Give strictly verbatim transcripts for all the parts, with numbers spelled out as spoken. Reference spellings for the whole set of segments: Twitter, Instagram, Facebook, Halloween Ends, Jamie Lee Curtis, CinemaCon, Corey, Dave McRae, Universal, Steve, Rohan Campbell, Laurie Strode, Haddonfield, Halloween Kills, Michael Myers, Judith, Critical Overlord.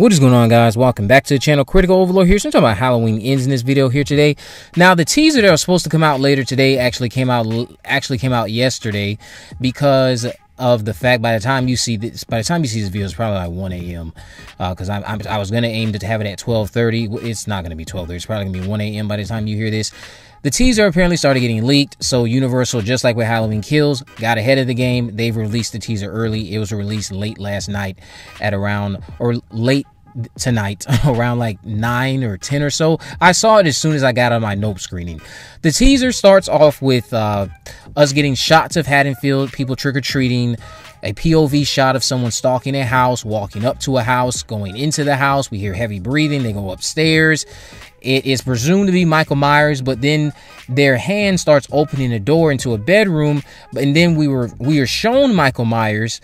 What is going on, guys? Welcome back to the channel. Critical Overlord here. So I'm talking about Halloween Ends in this video here today. Now, the teaser that was supposed to come out later today actually came out actually came out yesterday, because of the fact by the time you see this, by the time you see this video, it's probably like one A M Uh, because I, I, I was gonna aim to have it at twelve thirty. It's not gonna be twelve thirty. It's probably gonna be one A M by the time you hear this. The teaser apparently started getting leaked, so Universal, just like with Halloween Kills, got ahead of the game. They've released the teaser early. It was released late last night at around, or late tonight, around like nine or ten or so. I saw it as soon as I got on my Nope screening. The teaser starts off with uh, us getting shots of Haddonfield, people trick-or-treating, a P O V shot of someone stalking a house, walking up to a house, going into the house. We hear heavy breathing. They go upstairs. It is presumed to be Michael Myers, but then their hand starts opening a door into a bedroom, and then we were we are shown Michael Myers,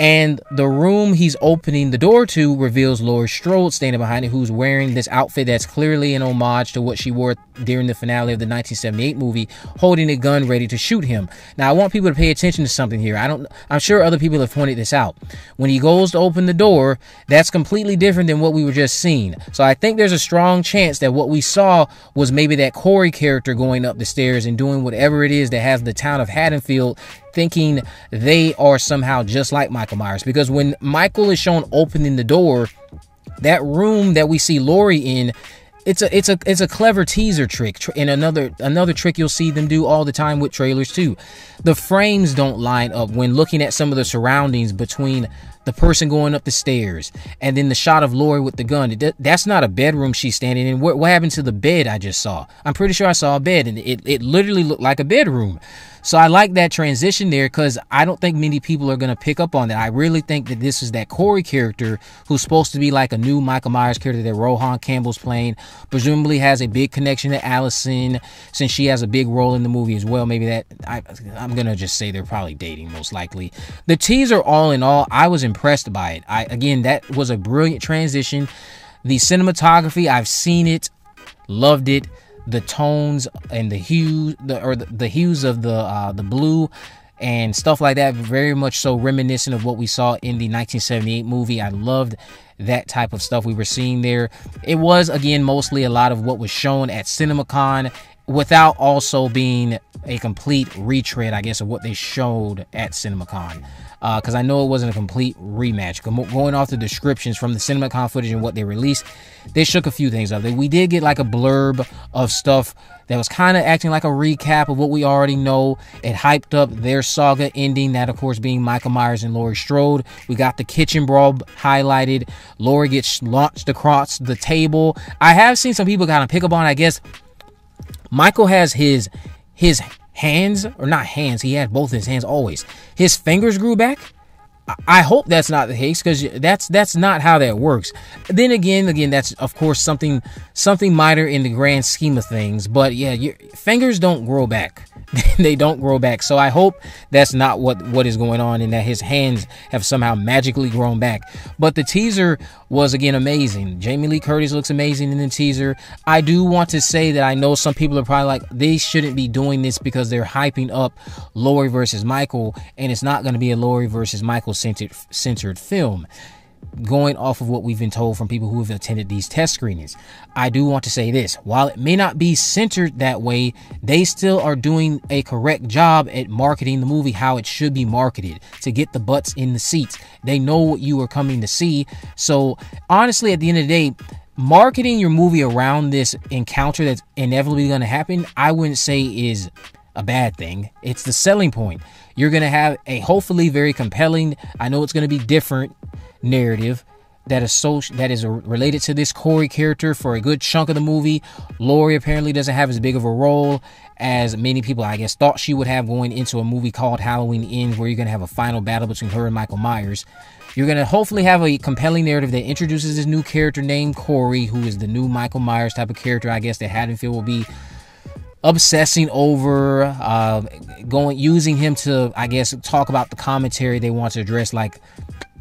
and the room he's opening the door to reveals Laurie Strode standing behind it, who's wearing this outfit that's clearly an homage to what she wore during the finale of the nineteen seventy-eight movie, holding a gun ready to shoot him. Now, I want people to pay attention to something here. I don't, I'm sure other people have pointed this out. When he goes to open the door, that's completely different than what we were just seeing. So I think there's a strong chance that what we saw was maybe that Corey character going up the stairs and doing whatever it is that has the town of Haddonfield thinking they are somehow just like Michael Myers, because when Michael is shown opening the door, that room that we see Laurie in, it's a it's a it's a clever teaser trick, and another another trick you'll see them do all the time with trailers too. The frames don't line up when looking at some of the surroundings between the person going up the stairs and then the shot of Laurie with the gun. That's not a bedroom she's standing in. What, what happened to the bed I just saw? I'm pretty sure I saw a bed, and it, it literally looked like a bedroom. So I like that transition there, because I don't think many people are going to pick up on that. I really think that this is that Corey character, who's supposed to be like a new Michael Myers character that Rohan Campbell's playing, presumably has a big connection to Allison, since she has a big role in the movie as well. Maybe that, I, I'm going to just say they're probably dating, most likely. The teaser, all in all, I was impressed. Impressed by it. I again, that was a brilliant transition. The cinematography, I've seen it, loved it. The tones and the hues, the or the, the hues of the uh, the blue and stuff like that, very much so reminiscent of what we saw in the nineteen seventy-eight movie. I loved that type of stuff we were seeing there. It was again mostly a lot of what was shown at CinemaCon, without also being a complete retread, I guess, of what they showed at CinemaCon. Because uh, I know it wasn't a complete rematch. Going off the descriptions from the CinemaCon footage and what they released, they shook a few things up. We did get like a blurb of stuff that was kind of acting like a recap of what we already know. It hyped up their saga ending, that of course being Michael Myers and Laurie Strode. We got the kitchen brawl highlighted. Laurie gets launched across the table. I have seen some people kind of pick up on, I guess, Michael has his his hands, or not hands, he had both his hands always. His fingers grew back. I hope that's not the case, because that's that's not how that works. Then again, again, that's of course something something minor in the grand scheme of things. But yeah, your fingers don't grow back; they don't grow back. So I hope that's not what what is going on, and that his hands have somehow magically grown back. But the teaser was again amazing. Jamie Lee Curtis looks amazing in the teaser. I do want to say that I know some people are probably like, they shouldn't be doing this because they're hyping up Laurie versus Michael, and it's not going to be a Laurie versus Michael Centered, censored film. Going off of what we've been told from people who have attended these test screenings, I do want to say this: while it may not be centered that way, they still are doing a correct job at marketing the movie how it should be marketed, to get the butts in the seats. They know what you are coming to see. So honestly, at the end of the day, marketing your movie around this encounter that's inevitably going to happen, I wouldn't say is a bad thing. It's the selling point. You're going to have a hopefully very compelling, I know it's going to be different, narrative that is so that is related to this Corey character for a good chunk of the movie. Laurie apparently doesn't have as big of a role as many people, I guess, thought she would have going into a movie called Halloween Ends, where you're going to have a final battle between her and Michael Myers. You're going to hopefully have a compelling narrative that introduces this new character named Corey, who is the new Michael Myers type of character, I guess, that Haddonfield will be obsessing over, uh, going using him to, I guess, talk about the commentary they want to address, like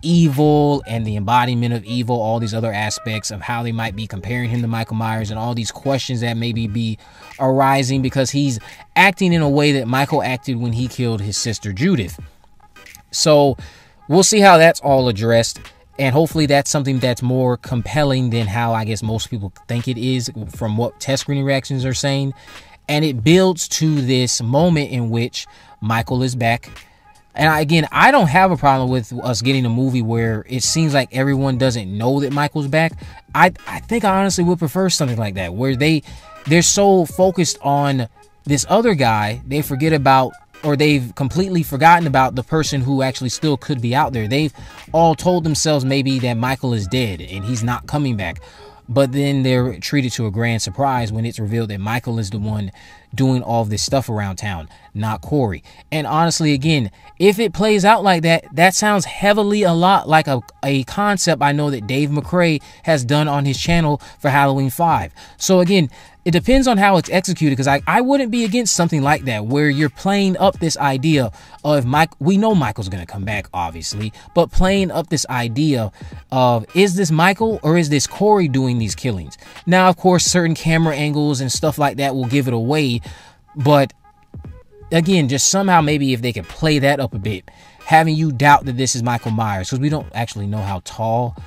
evil and the embodiment of evil, all these other aspects of how they might be comparing him to Michael Myers, and all these questions that maybe be arising because he's acting in a way that Michael acted when he killed his sister Judith. So we'll see how that's all addressed. And hopefully that's something that's more compelling than how I guess most people think it is from what test screening reactions are saying. And it builds to this moment in which Michael is back. And I, again, I don't have a problem with us getting a movie where it seems like everyone doesn't know that Michael's back. I, I think I honestly would prefer something like that, where they, they're so focused on this other guy, they forget about, or they've completely forgotten about the person who actually still could be out there. They've all told themselves maybe that Michael is dead and he's not coming back. But then they're treated to a grand surprise when it's revealed that Michael is the one doing all this stuff around town, not Corey. And honestly, again, if it plays out like that, that sounds heavily a lot like a, a concept I know that Dave McRae has done on his channel for Halloween five. So again, it depends on how it's executed, because I, I wouldn't be against something like that, where you're playing up this idea of Mike. We know Michael's going to come back, obviously, but playing up this idea of, is this Michael or is this Corey doing these killings? Now, of course, certain camera angles and stuff like that will give it away. But again, just somehow maybe if they could play that up a bit, having you doubt that this is Michael Myers, because we don't actually know how tall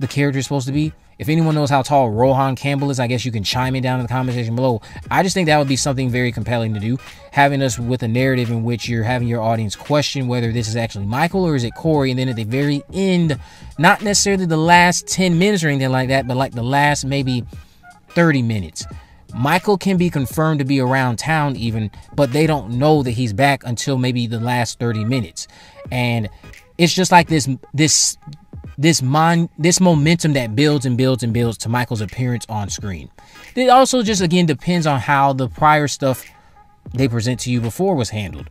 the character is supposed to be. If anyone knows how tall Rohan Campbell is, I guess you can chime in down in the comment section below. I just think that would be something very compelling to do, having us with a narrative in which you're having your audience question whether this is actually Michael or is it Corey. And then at the very end, not necessarily the last ten minutes or anything like that, but like the last maybe thirty minutes, Michael can be confirmed to be around town even, but they don't know that he's back until maybe the last thirty minutes. And it's just like this, this, This mon this momentum that builds and builds and builds to Michael's appearance on screen. It also just, again, depends on how the prior stuff they present to you before was handled.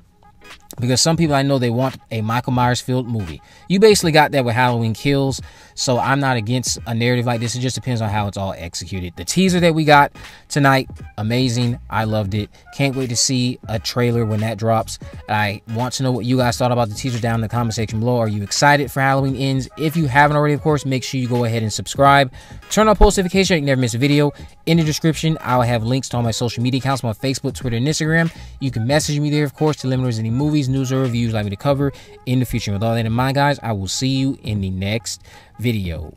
Because some people, I know they want a Michael Myers-filled movie. You basically got that with Halloween Kills, so I'm not against a narrative like this. It just depends on how it's all executed. The teaser that we got tonight, amazing. I loved it. Can't wait to see a trailer when that drops. I want to know what you guys thought about the teaser down in the comment section below. Are you excited for Halloween Ends? If you haven't already, of course, make sure you go ahead and subscribe. Turn on post notifications so you can never miss a video. In the description, I'll have links to all my social media accounts, my Facebook, Twitter, and Instagram. You can message me there, of course, to let me know any movies, news, or reviews like me to cover in the future. With all that in mind, guys, I will see you in the next video.